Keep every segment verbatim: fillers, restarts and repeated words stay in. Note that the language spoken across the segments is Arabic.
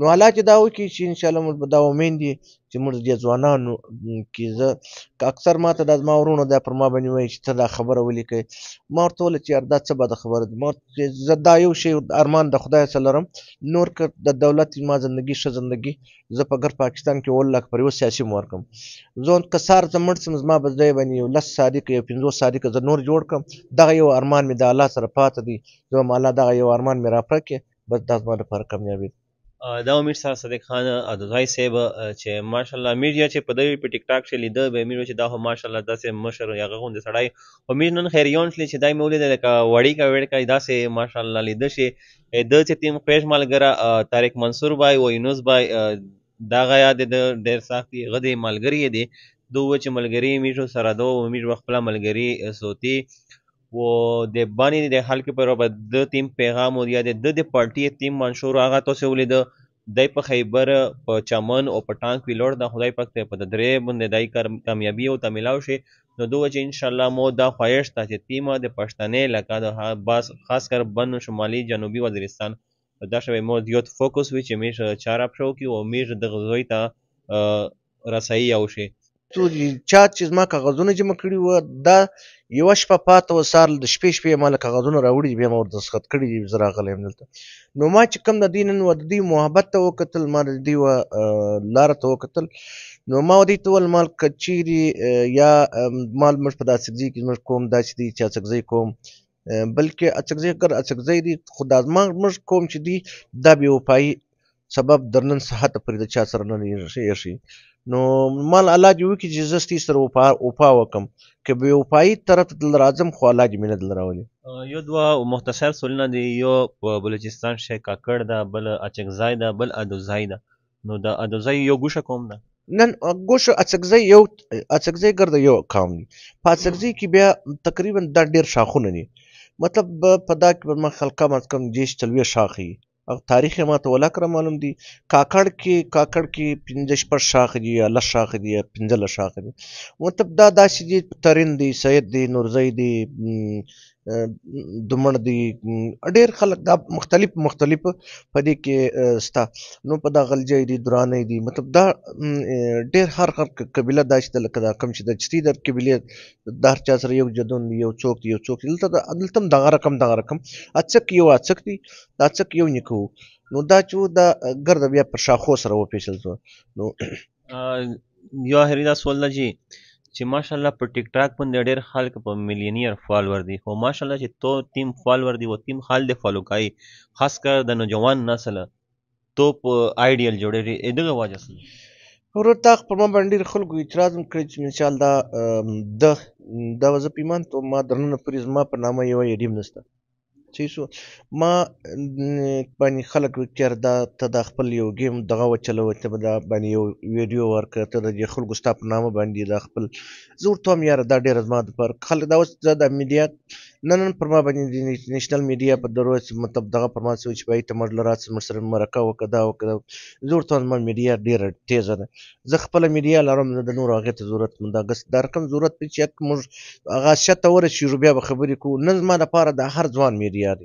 نو الله چې دا وکړي چې ان شاء الله موږ دا امید دي چې موږ د ځوانانو کې زه اکثر ماته دا زما ورونه دا پر ما باندې وایي چې ته دا خبره ولیکئ. ما ورته وویل چې یار دا څه بده خبره ده، ما زه دا یو شی ارمان د خدای سره لرم، نور که د دولت ما زندګي ښه زندګي زه په ګر پاکستان کې اوول لک پر یو سیاسي مو ورکړم، زه که سهار زه مړ شم زما به ځای باندې یو لس ساري که یو پنځوس ساري که زه نور جوړ کړم، دغه یو ارمان مې د الله سره پاتې دی. زه وایم الله دغه یو ارمان مې راپره کړې بس دا زما لپاره کامیابي ده. دا امیر سره صدیق خان ادوزای صاحب چې ماشاءالله میډیا چې په دې په ټیک ټاک چې لیدل به امیر چې دا هم ماشاءالله داسې مشر یا غوند سړی امیر نن خیریون شلی چې دای مولید لکه وړی کا وړ کا داسې ماشاءالله لیدل شي د چې تیم پېش مالګرا طارق منصور بای او یونس بای دا غیا د ډېر سختي غدي مالګری دي دوه چې ملګری میشو سره دو امیر خپل ملګری سوتی و د باندې د خلک پر د تیم پیغام او یا د د پارټي تیم منشور هغه تاسو ولید د په خیبر په چمن او په ټانک ویلوړ د خدای پاک ته په درې باندې دای کامیابی او تملاو شي. نو دوه چې ان شاء الله مو دا خواهش تا چې تیم د پښتنې لکه د باس خاص کر بن شمالي جنوبي وزیرستان دا شوی مو یو فوکس وی چې میش چار اپ شو کې او میش د غزوی ته رسایي او شي څو چا چې ما کاغذونه جمع کړي و دا یوه شپه پاته وه سهار د شپې شپې یې ما له کاغذونه راوړي دي بیا ما ورته سخت کړي دي زه راغلی یم دلته. نو ما چې کوم د دوی نن و د دوی محبت ته وکتل ما د دوی لاره ته وکتل نو ما دوی ته وویل مال که چیرې یا مال موږ په داسې ځای کې زموږ قوم داسې دی چې اڅکزی قوم بلکې اڅکزی ګر اڅکزی دي خو دا زما موږ قوم چې دي دا بې وفایي سبب در نن سهار ته پورې د چا سره نه ایښي. نو مال الله دې وکړي چې زه ستاسو سره وفا وفا وکړم که بې وفایي طرف ته دلته راځم خو الله دې مې نه دلته راولي. یو دوه مختصر سوالونه دي، یو په بلوچستان شی کاکړ ده، بل اچکزای ده، بل ادوزای ده. نو د ادوزای یو ګوشه قوم ده نن ګوشه اڅکزی یو اڅکزی ګر د یو قوم دي په اڅکزی کې بیا تقریبا دا ډېر شاخونه دي مطلب په دا کې به خلک کم از کم دېرش څلوېښت شاخه او تاریخ یې ماته ولکره معلوم دي. کاکړ کې کاکړ کې پنځه شپږ شاخه دي یا لس شاخه دي یا پنځلس شاخه دي مطلب دا داسې دي ترین دي سید دي نورزی دي دومړ دي ډېر خلک دا مختلف مختلف په دې کې ستا. نو په دا غلجی دي درانۍ دي مطلب دا ډېر هر هر قبیله داسې ده لکه دا کوم چې د چتي د قبیلې د هر چا سره یو جدون دي یو څوک دي یو څوک دي دلته دلته هم دغه رقم دغه رقم اڅک یو اڅک دي دا اڅک یو نیکه. نو دا چې دا ګرد بیا پر شاخو سره وپېژل شو. نو یو آخري دا سوال ده جی چې ماشاءالله په ټیک ټاک باندې ډېر خلک په میلیونیر فالوور دي خو ماشاءالله چې تو تیم فالوور دي و تیم خال دې فالو کوي خاص کر د نوجوان نسل تو په آیډیل جوړېږي یې دغه وجه سره ورور تا پر ما باندې ډېر خلکو اعتراض هم کړی چې انشاءالله دا ده دا زه پیمان تو ما درننه پورې زما په نامه یوه یې ډیم نشته چې شو ما باندې خلک وکړ دا ته دا خپل یو ګیم دغه وچلوه ته به دا باندې یو ویډیو ورکړه ته د دې خلکو ستا په نامه باندې دا خپل زه ورته وایم یاره دا ډېره زما دپاره خلک دا اوس زه دا میډیا نن نن پر ما باندې د نېشنل میډیا په دروز مطلب دغه پر ما څه وایي چې بایی ته موږ له راڅه موږ سره مرکه وکړه دا وکړه زه ورته وایم زما میډیا ډېره تېزه ده زه خپله میډیا لرم نه د نورو هغې ته ضرورت نه ده دا رقم ضرورت دی چې موږ هغه شته ورسېږو بیا به خبرې کوو. نن زما دپاره د هر ځوان میډیا یادی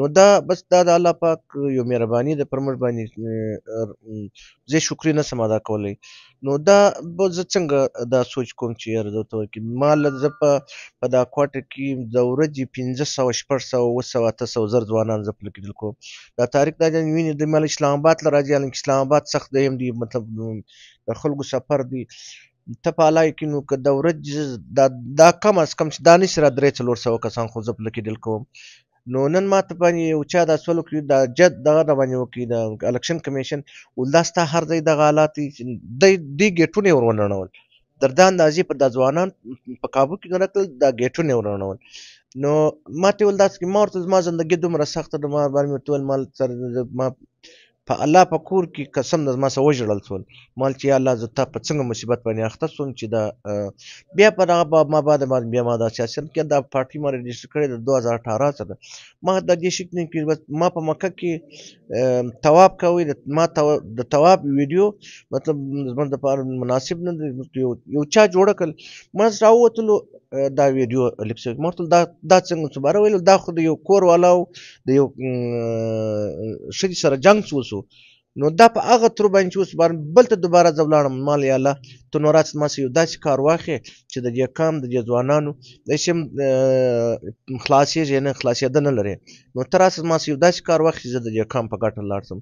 نو دا بس دا د الله پاک یو مهرباني ده پر موږ باندې زه شکرې نه شم ادا کولی. نو دا به زه څنګه دا سوچ کوم چې یاره درته وکړي ما له زه په دا کوټه کې د ورځې پنځه سوه شپږ سوه اووه سوه اته سوه زر ځوانان زه پلي کېدل کوم دا تاریخ دا جان وینې دی ما له اسلام آباد له راځي حالانکه اسلام آباد سخت دی هم دی مطلب د خلکو سفر دی ته په الله یقین وکړه د ورځې دا دا کم از کم چې دا نه شي را درې څلور سوه کسان خو زه پلي کېدل کوم. نو نن ماته باندې یو چا دا سوال وکړي دا جد دغه را باندې وکړي د الکشن کمیشن ویل دا ستا هر ځای دغه حالات دي دې ګېټونه یې ور ونړول تر دا اندازې پر دا ځوانان په کابو کې ونکړل دا ګېټونه یې ور ونړول. نو ماته یې ویل داسې کې ما ورته زما زندګي دومره سخته ده ما باندې مې ورته ویل مال سره ما په الله په کور کې قسم ده زما سره وژړل سول مال چې یا الله زه تا په څنګه مصیبت باندې اخته شوم چې دا بیا په دغه باب ما بعد باندې بیا ما دا سیاست کې دا پارټي ما رجسټر کړی د دوه زره اټهره څخه ما د دې شک نه کړي ما په مکه کې تواب کوي ما د تواب ویډیو مطلب زما دپاره مناسب نه دی یو چا جوړه کړل ما راووتلو دا ویډیو کلپ شوی ما ورته دا دا څنګه څه باره ویل دا خو د یو کور والا و د یو ښځې سره جنګ شو نو دا په هغه تر باندې اوس بار بلته دوباره ځولاړم مال یاله ته نو راست ما یو داسې کار واخې چې د دې کام د دې ځوانانو د شم خلاصېږي نه خلاصېده نه لري نو ته راست ما یو داسې کار واخې چې د دې کام په ګټه لاړ شم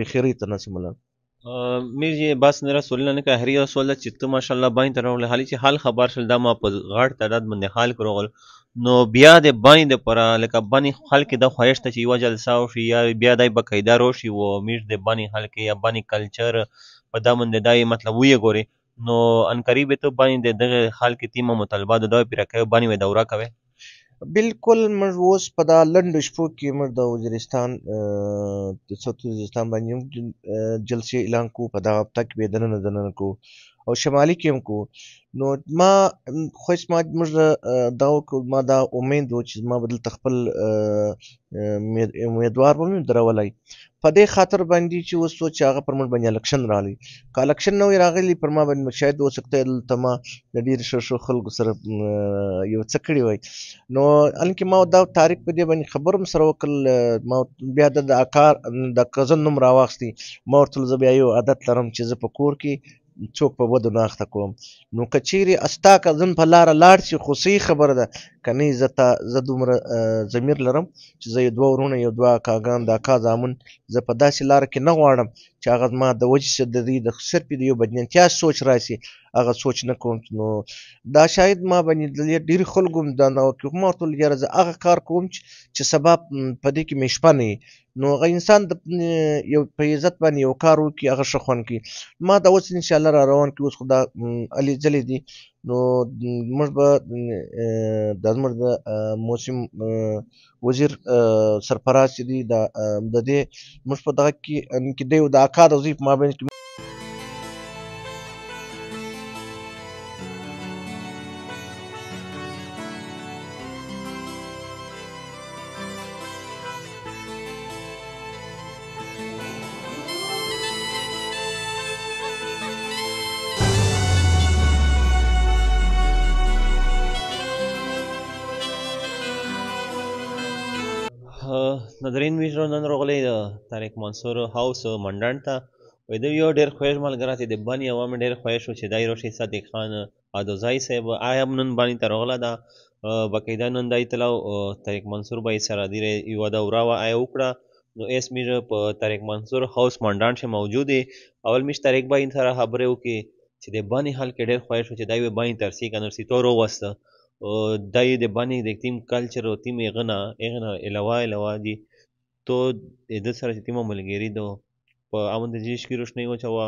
بېخیري ته نه شم ولاړ میرجې بس نه رسول الله نه که هرې رسول الله چې ته ماشاءالله باندې ته راغلې حالې چې حال خبر شل دا ما په غټ تعداد باندې حال کې راغل نو بیا د باندې پره لکه باندې خلک د خواهش ته چې یوه جلسه وشي یا بیا دای بقاعده روشي و میږ د باندې خلک یا باندې کلچر په دا باندې دای مطلب ویې ګورې نو انقریب ته باندې د دغه خلک تیمه مطالبه د دوی پرې کوي باندې وې دوره کوي بالکل موږ اوس په دا لنډو شپو کې موږ د وزیرستان څوت وزیرستان باندې جلسې اعلان کړو په دغه هفته کې بې دننه دننه کړو او شمالي کې هم کو نو ما خو ما موږ دا ما دا امید و چې ما بدل تخپل امیدوار به مې درولی په دې خاطر باندې چې اوس سوچ هغه پر موږ باندې الکشن راغلی که الکشن نه وي راغلی پر ما باندې شاید وسکته دلته ما د ډېر ښه ښه خلکو سره یو څه کړي وای نو هلکې ما دا تاریخ په دې باندې خبر هم سره وکړل ما بیا د اکار د کزن نوم راواخیستی ما ورته ویل زه بیا یو عادت لرم چې زه په کور کې څوک په ودو ناخته کوم نو که چیرې استا کزن په لاره لاړ شي خو صحیح خبره ده که نه زه ته زه دومره ضمیر لرم چې زه یو دوه ورونه یو دوه اکاګان د اکا زامن زه په داسې لاره کې نه غواړم چې هغه زما د وجې څخه د دوی د صرف د یو بدنیتیا سوچ راشي هغه سوچ نه کوم نو دا شاید ما باندې ډېرې خلکو هم دا نه وکړي خو ما ورته ویل یاره زه هغه کار کوم چې سبا په دې کې مې شپه نه نو هغه انسان د یو په عزت باندې یو کار وکړي هغه ښه خوند کړي ما دا اوس انشاءالله را روان کړي اوس خو دا علي ځلې دي نو موږ به دا زموږ د موسم وزیر سرپرست چې دي دا د دې موږ په دغه کې دی د اکا د زوی په مابین کې نظرین ویژو نن راغلی د طارق منصور هاوس منډنډ ته وایي د یو ډېر خوږ ملګری چې د باني عوام ډېر خوښ و چې دی راشي صدیق خان ادوزای صاحب آیا هم نن باني ته راغله ده باقاعده نن دی تلاو طارق منصور به یې سره ډېره یوه دوره وه آیا وکړه نو ایس میږ په طارق منصور هاوس منډنډ کښې موجود دی اول میږ طارق به یې سره خبرې وکړي چې د باني حال کې ډېر خوښ و چې دی به باني ترسي که نرسي تور ووسته دای د باني د تیم کلچر او تیم یې غنه غنه علاوه علاوه دي تو د سره چې تیمه ملګري دو په امن د جیش کې روشنۍ واچوه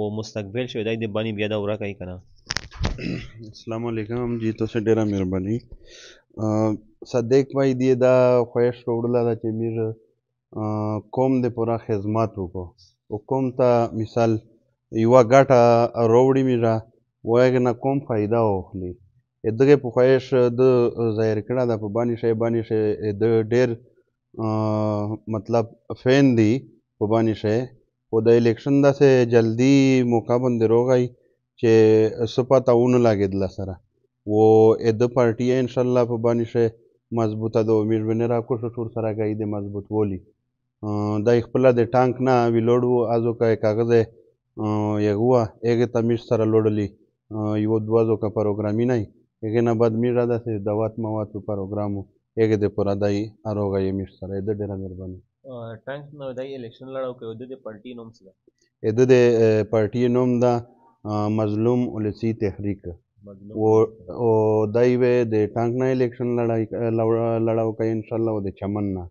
و مستقبل شوی دی د باني بیا دوره کوي که نه السلام علیکم جی تاسو ډېره مهرباني صدیق بھائی دې دا خواهش راوړله ده چې میر قوم د پوره خدمات وکړو او قوم ته مثال یوه ګټه راوړي میره وهغې نه قوم فایده واخلي دغې په خواهش ده ظاهر کړه ده په باني شی باني شی د ډېر مطلب فین دی په باني شی خو د الیکشن داسې جلدي موقع باندې روغی چې څه پته ونه لګېدله سره و د پارټي انشاءالله په باني شی مضبوطه ده امید به نه راکوشش ورسره کوي د مضبوط ولي دا خپله د ټانک نه ویلوډ و ازو که کاغذ یې وه هغې ته میږ سره لوړلي یوه دوه زوکه پروګرامي نه هغې نه بعد میږ را داسې دوات موات په پروګرام یګه د پورا دای اروغه یې مش سره د ډیره مهرباني ټانک نو دای الیکشن لړاو کې د دې پارټي نوم سره د دې پارټي نوم دا مظلوم ولسی تحریک او او دای و د ټانک نه الیکشن لړاو لړاو کې ان شاء الله د چمن نه